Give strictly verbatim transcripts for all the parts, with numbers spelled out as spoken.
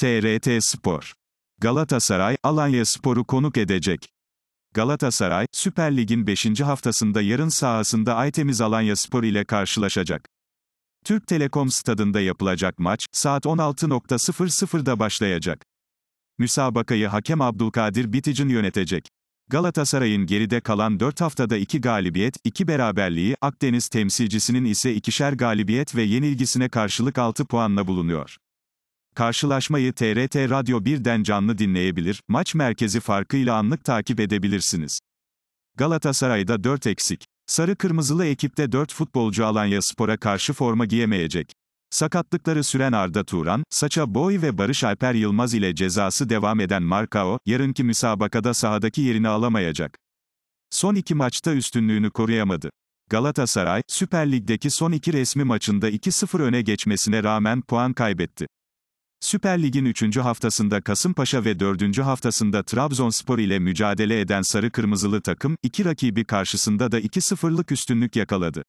T R T Spor. Galatasaray, Alanyaspor'u konuk edecek. Galatasaray, Süper Lig'in beşinci haftasında yarın sahasında Aytemiz Alanyaspor ile karşılaşacak. Türk Telekom Stadı'nda yapılacak maç, saat on altı sıfır sıfırda başlayacak. Müsabakayı hakem Abdulkadir Biticin yönetecek. Galatasaray'ın geride kalan dört haftada iki galibiyet, iki beraberliği, Akdeniz temsilcisinin ise ikişer galibiyet ve yenilgisine karşılık altı puanla bulunuyor. Karşılaşmayı T R T Radyo bir'den canlı dinleyebilir, maç merkezi farkıyla anlık takip edebilirsiniz. Galatasaray'da dört eksik. Sarı-kırmızılı ekipte dört futbolcu Alanyaspor'a karşı forma giyemeyecek. Sakatlıkları süren Arda Turan, Sacha Boey ve Barış Alper Yılmaz ile cezası devam eden Marcão, yarınki müsabakada sahadaki yerini alamayacak. Son iki maçta üstünlüğünü koruyamadı. Galatasaray, Süper Lig'deki son iki resmi maçında iki sıfır öne geçmesine rağmen puan kaybetti. Süper Lig'in üçüncü haftasında Kasımpaşa ve dördüncü haftasında Trabzonspor ile mücadele eden sarı-kırmızılı takım, iki rakibi karşısında da iki sıfırlık üstünlük yakaladı.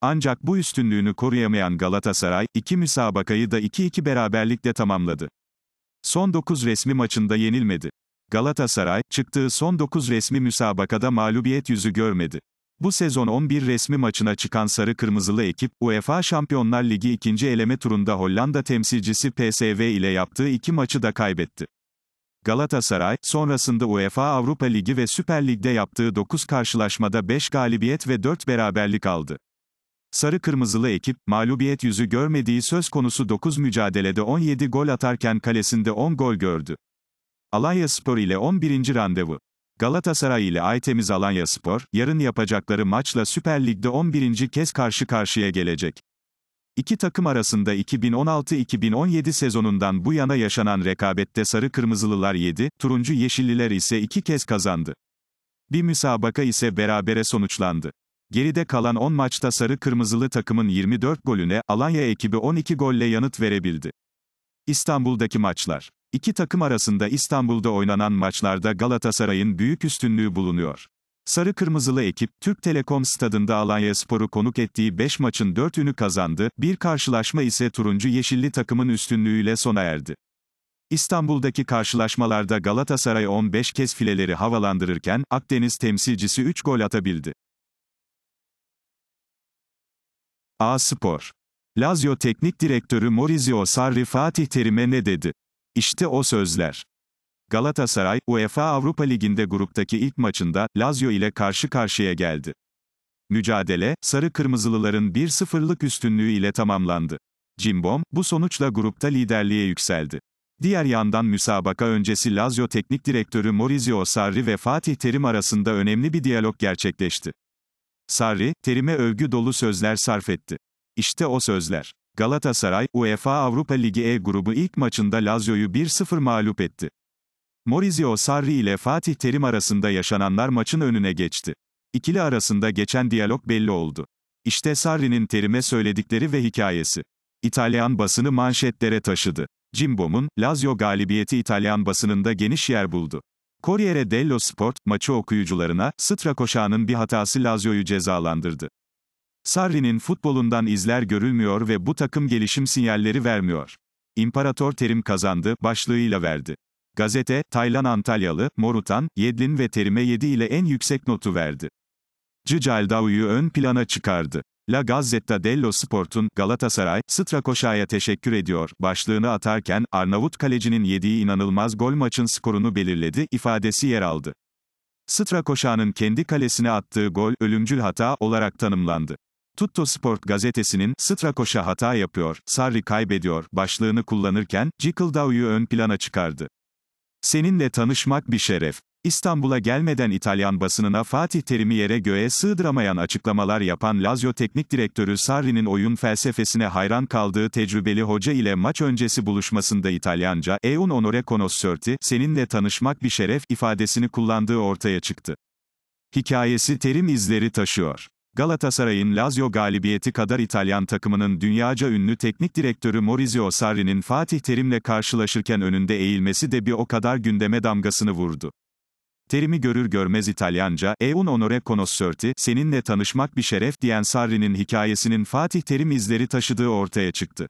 Ancak bu üstünlüğünü koruyamayan Galatasaray, iki müsabakayı da iki iki beraberlikle tamamladı. Son dokuz resmi maçında yenilmedi. Galatasaray, çıktığı son dokuz resmi müsabakada mağlubiyet yüzü görmedi. Bu sezon on bir resmi maçına çıkan sarı-kırmızılı ekip, UEFA Şampiyonlar Ligi ikinci eleme turunda Hollanda temsilcisi P S V ile yaptığı iki maçı da kaybetti. Galatasaray, sonrasında UEFA Avrupa Ligi ve Süper Lig'de yaptığı dokuz karşılaşmada beş galibiyet ve dört beraberlik aldı. Sarı-kırmızılı ekip, mağlubiyet yüzü görmediği söz konusu dokuz mücadelede on yedi gol atarken kalesinde on gol gördü. Alanyaspor ile on birinci randevu. Galatasaray ile Aytemiz Alanyaspor, yarın yapacakları maçla Süper Lig'de on birinci kez karşı karşıya gelecek. İki takım arasında iki bin on altı iki bin on yedi sezonundan bu yana yaşanan rekabette sarı-kırmızılılar yedi, turuncu-yeşilliler ise iki kez kazandı. Bir müsabaka ise berabere sonuçlandı. Geride kalan on maçta sarı-kırmızılı takımın yirmi dört golüne, Alanya ekibi on iki golle yanıt verebildi. İstanbul'daki maçlar. İki takım arasında İstanbul'da oynanan maçlarda Galatasaray'ın büyük üstünlüğü bulunuyor. Sarı-kırmızılı ekip, Türk Telekom Stadı'nda Alanyaspor'u konuk ettiği beş maçın dördünü kazandı, bir karşılaşma ise turuncu-yeşilli takımın üstünlüğüyle sona erdi. İstanbul'daki karşılaşmalarda Galatasaray on beş kez fileleri havalandırırken, Akdeniz temsilcisi üç gol atabildi. A-Spor. Lazio Teknik Direktörü Maurizio Sarri Fatih Terim'e ne dedi? İşte o sözler. Galatasaray, UEFA Avrupa Ligi'nde gruptaki ilk maçında, Lazio ile karşı karşıya geldi. Mücadele, sarı-kırmızılıların bir sıfırlık üstünlüğü ile tamamlandı. Cimbom, bu sonuçla grupta liderliğe yükseldi. Diğer yandan müsabaka öncesi Lazio Teknik Direktörü Maurizio Sarri ve Fatih Terim arasında önemli bir diyalog gerçekleşti. Sarri, Terim'e övgü dolu sözler sarf etti. İşte o sözler. Galatasaray, UEFA Avrupa Ligi E grubu ilk maçında Lazio'yu bir sıfır mağlup etti. Maurizio Sarri ile Fatih Terim arasında yaşananlar maçın önüne geçti. İkili arasında geçen diyalog belli oldu. İşte Sarri'nin Terim'e söyledikleri ve hikayesi. İtalyan basını manşetlere taşıdı. Cimbom'un, Lazio galibiyeti İtalyan basınında geniş yer buldu. Corriere Dello Sport, maçı okuyucularına, Strakosha'nın bir hatası Lazio'yu cezalandırdı. Sarri'nin futbolundan izler görülmüyor ve bu takım gelişim sinyalleri vermiyor. İmparator Terim kazandı, başlığıyla verdi. Gazete, Taylan Antalyalı, Morutan, Yedlin ve Terim'e yedi ile en yüksek notu verdi. Cicaldau'yu ön plana çıkardı. La Gazzetta dello Sport'un, Galatasaray, Strakosha'ya teşekkür ediyor, başlığını atarken, Arnavut kalecinin yediği inanılmaz gol maçın skorunu belirledi, ifadesi yer aldı. Strakosha'nın kendi kalesine attığı gol, ölümcül hata olarak tanımlandı. Tutto Sport gazetesinin, Strakosha hata yapıyor, Sarri kaybediyor, başlığını kullanırken, Cicaldau'yu ön plana çıkardı. Seninle tanışmak bir şeref. İstanbul'a gelmeden İtalyan basınına Fatih Terim'i yere göğe sığdıramayan açıklamalar yapan Lazio Teknik Direktörü Sarri'nin oyun felsefesine hayran kaldığı tecrübeli hoca ile maç öncesi buluşmasında İtalyanca, "E un onore conoscerti", seninle tanışmak bir şeref ifadesini kullandığı ortaya çıktı. Hikayesi Terim izleri taşıyor. Galatasaray'ın Lazio galibiyeti kadar İtalyan takımının dünyaca ünlü teknik direktörü Maurizio Sarri'nin Fatih Terim'le karşılaşırken önünde eğilmesi de bir o kadar gündeme damgasını vurdu. Terim'i görür görmez İtalyanca, "E un onore conoscerti", seninle tanışmak bir şeref diyen Sarri'nin hikayesinin Fatih Terim izleri taşıdığı ortaya çıktı.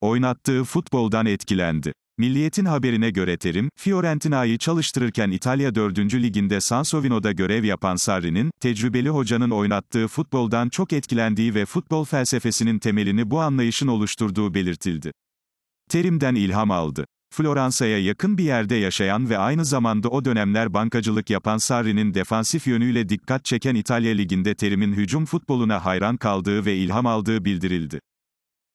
Oynattığı futboldan etkilendi. Milliyet'in haberine göre Terim, Fiorentina'yı çalıştırırken İtalya dördüncü Liginde Sansovino'da görev yapan Sarri'nin, tecrübeli hocanın oynattığı futboldan çok etkilendiği ve futbol felsefesinin temelini bu anlayışın oluşturduğu belirtildi. Terim'den ilham aldı. Floransa'ya yakın bir yerde yaşayan ve aynı zamanda o dönemler bankacılık yapan Sarri'nin defansif yönüyle dikkat çeken İtalya Ligi'nde Terim'in hücum futboluna hayran kaldığı ve ilham aldığı bildirildi.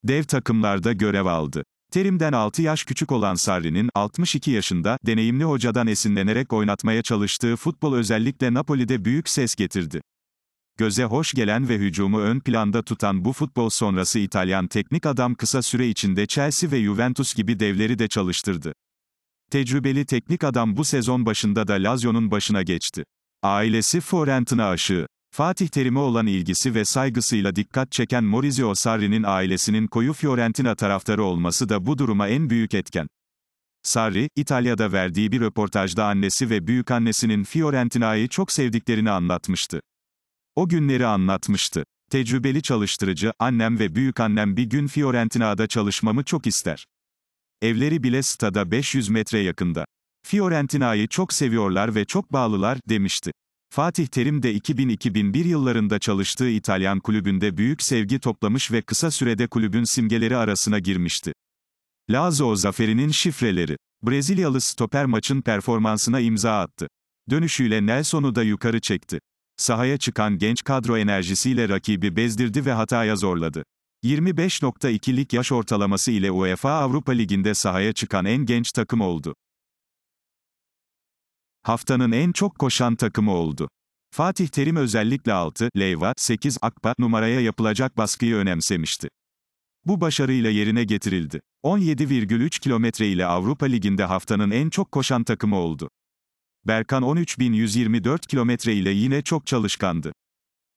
Dev takımlarda görev aldı. Terim'den altı yaş küçük olan Sarri'nin, altmış iki yaşında, deneyimli hocadan esinlenerek oynatmaya çalıştığı futbol özellikle Napoli'de büyük ses getirdi. Göze hoş gelen ve hücumu ön planda tutan bu futbol sonrası İtalyan teknik adam kısa süre içinde Chelsea ve Juventus gibi devleri de çalıştırdı. Tecrübeli teknik adam bu sezon başında da Lazio'nun başına geçti. Ailesi Fiorentina aşığı. Fatih Terim'e olan ilgisi ve saygısıyla dikkat çeken Maurizio Sarri'nin ailesinin koyu Fiorentina taraftarı olması da bu duruma en büyük etken. Sarri, İtalya'da verdiği bir röportajda annesi ve büyükannesinin Fiorentina'yı çok sevdiklerini anlatmıştı. O günleri anlatmıştı. Tecrübeli çalıştırıcı, annem ve büyükannem bir gün Fiorentina'da çalışmamı çok ister. Evleri bile stada beş yüz metre yakında. Fiorentina'yı çok seviyorlar ve çok bağlılar, demişti. Fatih Terim de iki bin - iki bin bir yıllarında çalıştığı İtalyan kulübünde büyük sevgi toplamış ve kısa sürede kulübün simgeleri arasına girmişti. Lazio zaferinin şifreleri. Brezilyalı stoper maçın performansına imza attı. Dönüşüyle Nelson'u da yukarı çekti. Sahaya çıkan genç kadro enerjisiyle rakibi bezdirdi ve hataya zorladı. yirmi beş virgül ikilik yaş ortalaması ile UEFA Avrupa Ligi'nde sahaya çıkan en genç takım oldu. Haftanın en çok koşan takımı oldu. Fatih Terim özellikle altı, Leyva, sekiz, Akpa numaraya yapılacak baskıyı önemsemişti. Bu başarıyla yerine getirildi. on yedi virgül üç kilometre ile Avrupa Ligi'nde haftanın en çok koşan takımı oldu. Berkan on üç bin yüz yirmi dört kilometre ile yine çok çalışkandı.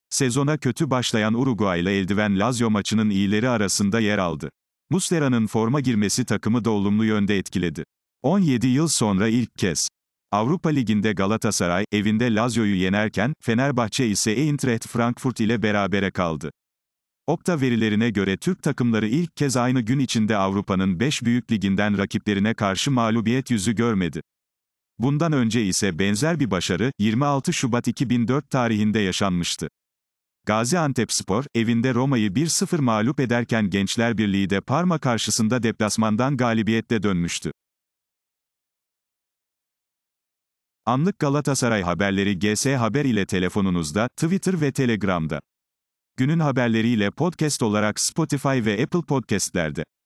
Sezona kötü başlayan Uruguay'la eldiven Lazio maçının iyileri arasında yer aldı. Muslera'nın forma girmesi takımı da olumlu yönde etkiledi. on yedi yıl sonra ilk kez Avrupa Ligi'nde Galatasaray, evinde Lazio'yu yenerken, Fenerbahçe ise Eintracht Frankfurt ile berabere kaldı. Opta verilerine göre Türk takımları ilk kez aynı gün içinde Avrupa'nın beş büyük liginden rakiplerine karşı mağlubiyet yüzü görmedi. Bundan önce ise benzer bir başarı, yirmi altı Şubat iki bin dört tarihinde yaşanmıştı. Gaziantepspor, evinde Roma'yı bir sıfır mağlup ederken Gençlerbirliği de Parma karşısında deplasmandan galibiyetle dönmüştü. Anlık Galatasaray haberleri G S Haber ile telefonunuzda, Twitter ve Telegram'da. Günün haberleriyle podcast olarak Spotify ve Apple Podcast'lerde.